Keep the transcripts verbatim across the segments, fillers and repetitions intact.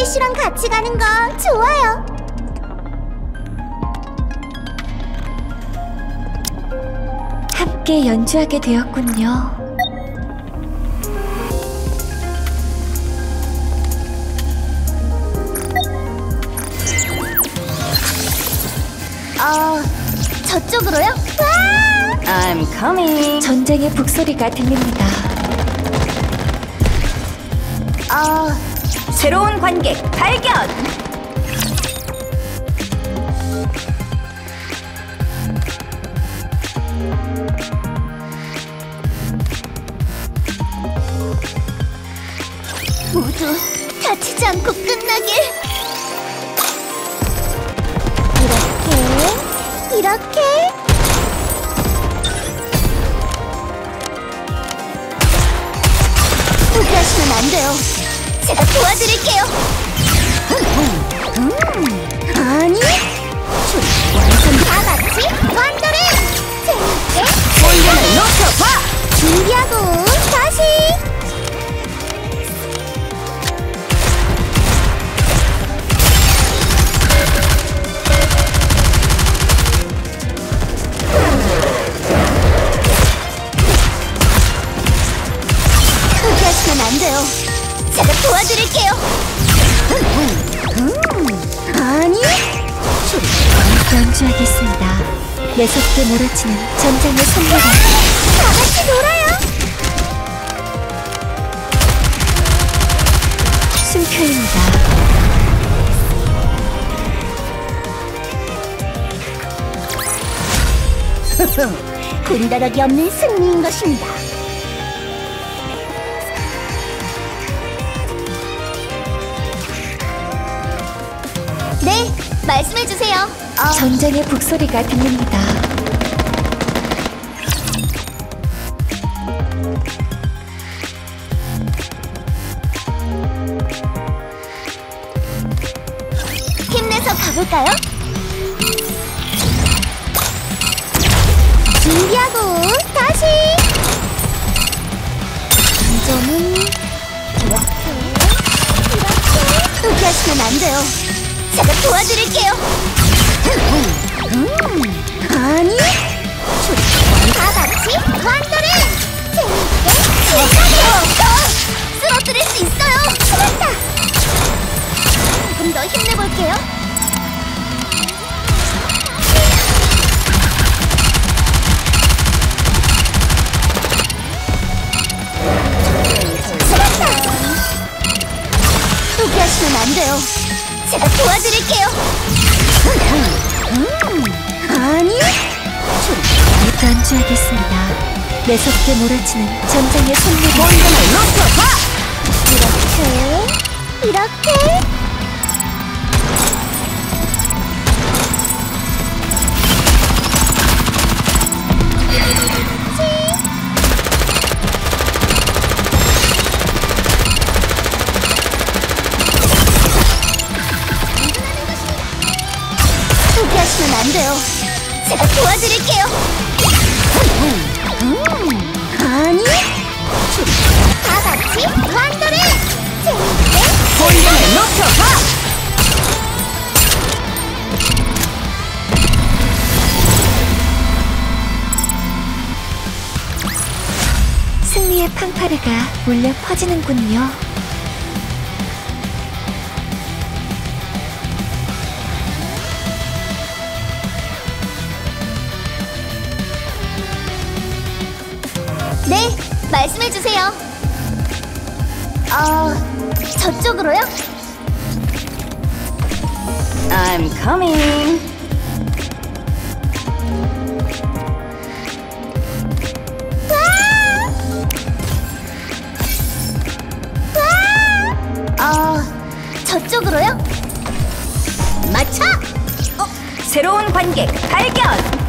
슬기 씨랑 같이 가는 거 좋아요. 함께 연주하게 되었군요. 어, 저쪽으로요? 와! I'm coming. 전쟁의 북소리가 들립니다. 어, 새로운 관객 발견. 모두 다치지 않고 끝나길. 이렇게 포기하시면 안 돼요. 제가 도와드릴게요. 음, 음. 아니, 완전 다 같이 완전히 재밌게 볼륨을 높여봐. 준비하고 다시. 안 돼요. 제가 도와드릴게요. 음, 음, 아니, 연주하겠습니다. 매섭게 몰아치는 전장의 선물을 다 같이 놀아요. 숨결입니다. 군더더기 없는 승리인 것입니다. 네, 말씀해주세요. 어... 전쟁의 북소리가 들립니다. 힘내서 가볼까요? 준비하고 다시! 점은 이렇게, 이렇게 이렇게 하시면 안 돼요. 제가 도와드릴게요. 음, 음, 아니, 다 같이 완전히 재밌게 즐겁게 쓰러뜨릴 수 있어요. 좋았다. 조금 더 힘내볼게요. 좋았다. 포기하시면 안 돼요. 제가 도와드릴게요. 음, 음, 아니, 연주하겠습니다. 매섭게 몰아치는 전장의 손님 원단을 높여봐. 이렇게, 이렇게. 하시면 안 돼요. 제가 도와드릴게요. 음, 음, 아니, 다 같이 완전히 재밌게 본전을 높여봐. 승리의 팡파르가 울려 퍼지는군요. 네, 말씀해주세요. 어, 저쪽으로요? I'm coming. 와! 와! 어, 저쪽으로요? 맞춰! 어, 새로운 관객 발견!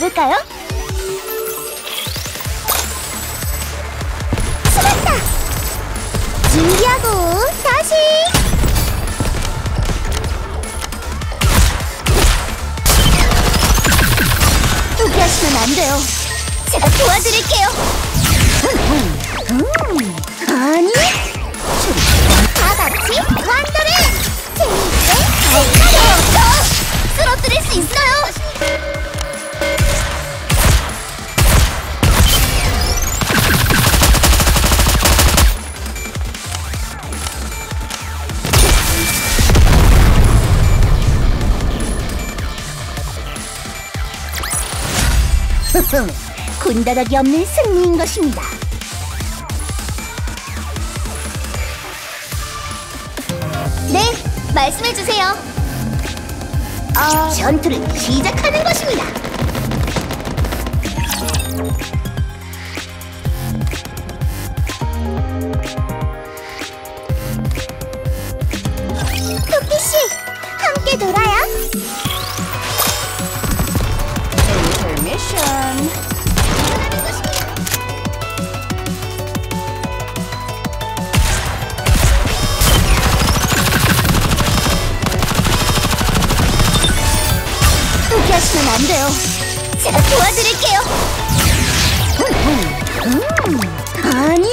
가볼까요? 수고했다! 준비하고 다시! 주세요. 제가 도와드릴게요. 음, 아니, 다 같이 완도를 재밌게 잘가요. 쓰러뜨릴 수 있어요. 군더더기 없는 승리인 것입니다. 네, 말씀해주세요. 어... 전투를 시작하는 것입니다. 토끼씨, 함께 놀아요. 포기하시면 안 돼요. 제가 도와드릴게요. 음, 음, 아니,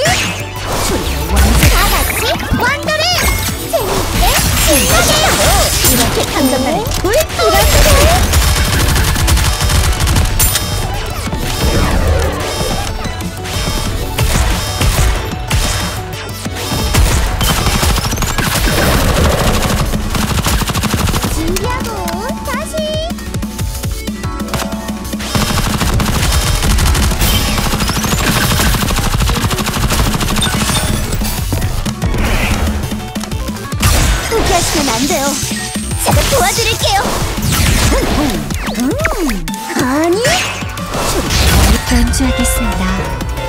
다 같이 완도를 재밌게 즐겨요. 이렇게 감정나는 불 이렇게. 안 돼요. 제가 도와드릴게요. 음, 음, 아니, 반주하겠습니다.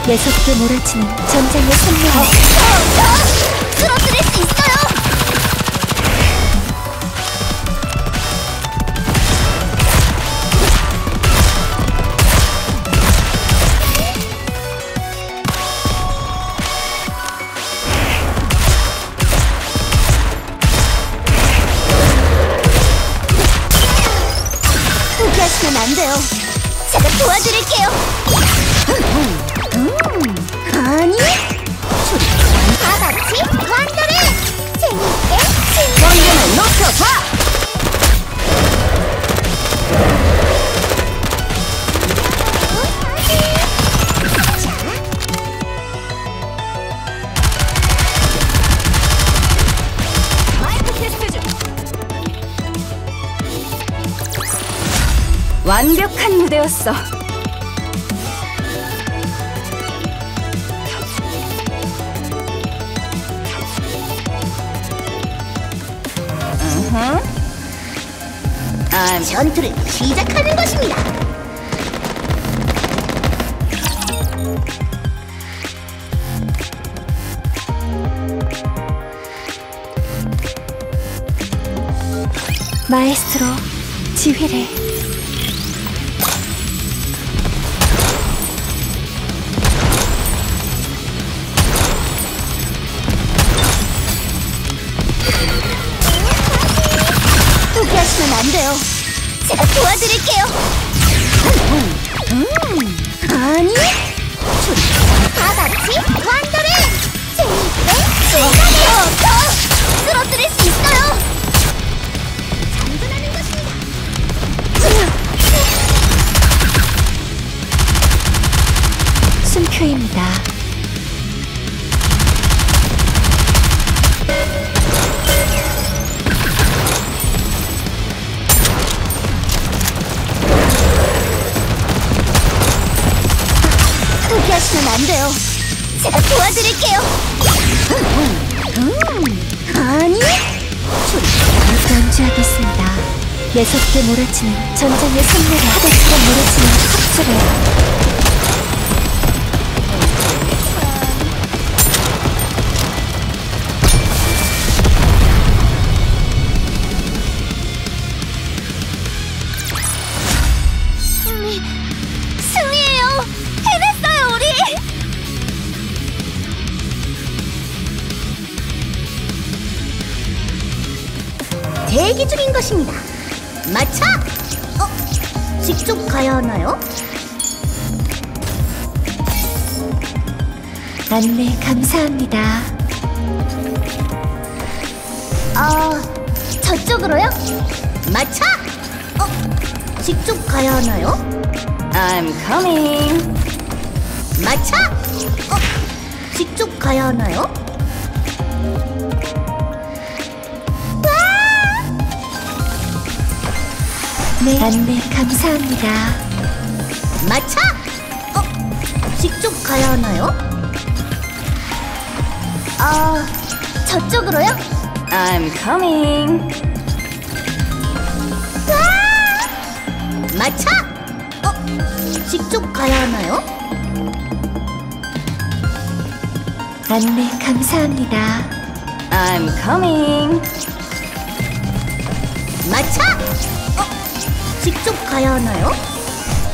내 속도 몰아치는 전장의 선명. 어, 어, 어, 쓰러뜨릴 수 하시면 안 돼요. 제가 도와드릴게요. 음, 음, 아니, 다 같이 완도를 재밌게 즐겨. 완도를 놓쳐봐. 완벽한 무대였어. Uh-huh. 아, 전투를 시작하는 것입니다. 마에스트로, 지휘를. 포기하시면 안 돼요. 제가 도와드릴게요. 음, 음, 아니, 다 같이 완도를 재밌게 즐겨요. 쓰러뜨릴 수 있어요. 장전하는 것입니다. 숨표입니다. 하시면 안 돼요. 제가 도와드릴게요. 음, 음, 아니, 반주하겠습니다. 내 속도 몰아치는 전장의 승리를 하대처럼 몰아치는 합주를. 대기 중인 것입니다. 맞춰! 어? 직접 가야 하나요? 안내 감사합니다. 어, 저쪽으로요? 맞춰! 어, 직접 가야 하나요? I'm coming. 맞춰! 어, 직접 가야 하나요? 네, 안내 감사합니다. 맞춰! 어, 직접 가야 하나요? 어, 저쪽으로요? I'm coming. 맞춰! 어, 직접 가야 하나요? 안내 감사합니다. I'm coming. 맞춰! 직접 가야 하나요?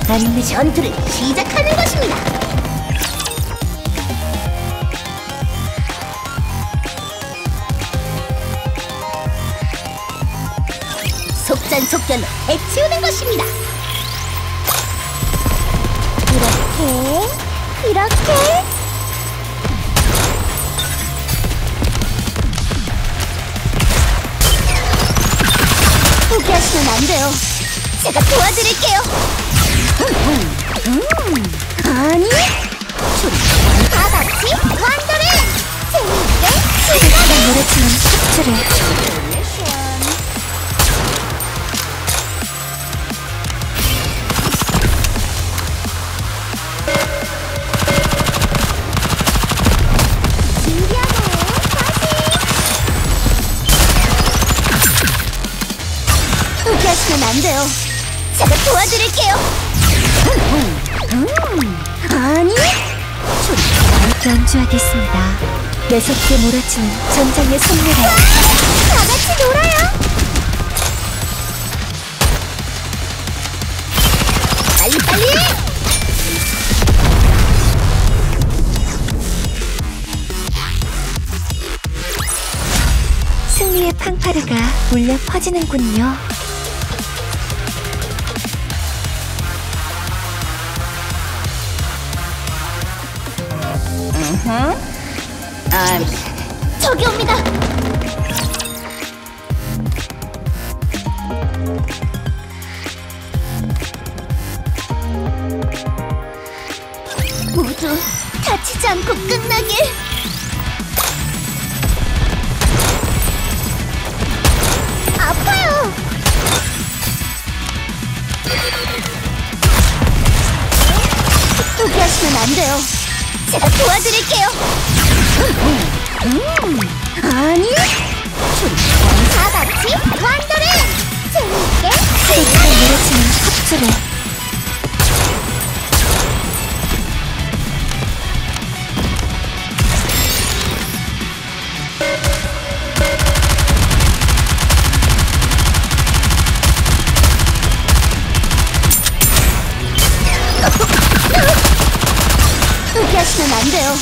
안내 전투를 시작하는 것입니다. 속전속결로 해치우는 것입니다. 이렇게, 이렇게. 포기하시면 안 돼요. 제가 도와드릴게요. 음, 음. 아니, 다 같이 완전히 재밌게 즐겁게 노래치는 숙제를 준비하고 다시 포기하시면 안 돼요. 제가 도와드릴게요. 음, 음. 아니, 좀 연주하겠습니다. 매섭게 몰아치는 전장의 손내라. 다 같이 놀아요. 빨리 빨리. 승리의 팡파르가 울려 퍼지는군요. 응? 아, 저기 옵니다. 모두 다치지 않고 끝나게. 아파요. 포기하시면 안 돼요. 제가 도와드릴게요. 음, 음, 아니, 다 같이 완전히 재밌게 제가 내려치는 합주를 하시면 안 돼요.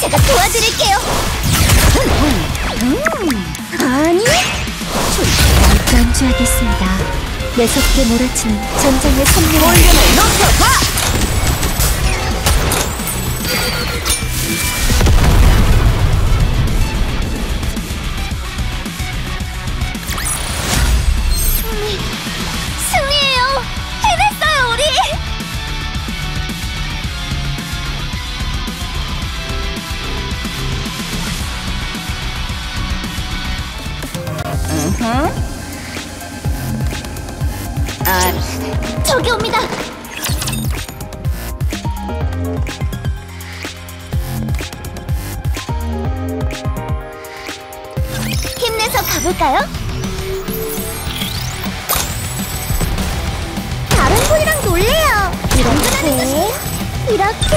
제가 도와드릴게요. 음, 음, 아니, 연주하겠습니다. 매섭게 몰아치는 전장의 선물. 볼륨을 높여봐. 승리, 승리예요. 해냈어요, 우리. 응? 아, 저기 옵니다. 힘내서 가볼까요? 다른 분이랑 놀래요. 이렇게, 이렇게.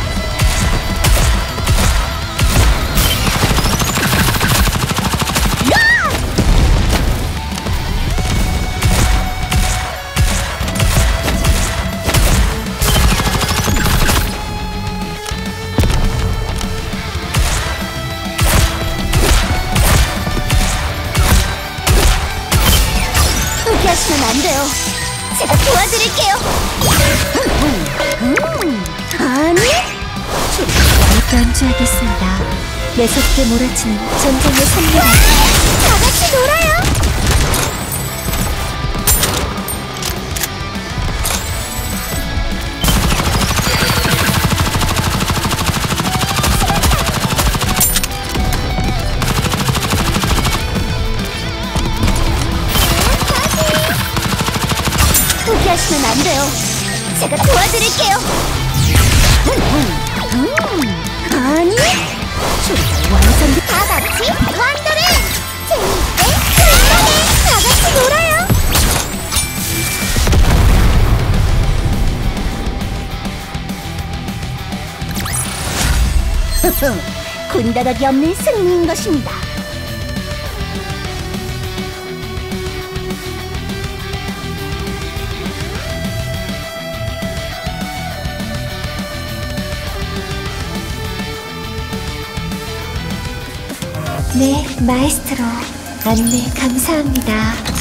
야! 있어요. 제가 도와드릴게요. 음, 음, 아니, 견주하겠습니다. 매섭게 몰아치는 전쟁의 선물. 다 같이 놀아요. 포기하시면 안 돼요. 제가 도와드릴게요. 음, 음, 아니, 완전 다 같이 완도를 재밌게 신나게 다 같이 놀아요. 군더더기 없는 승리인 것입니다. 네, 마에스트로 안내 감사합니다.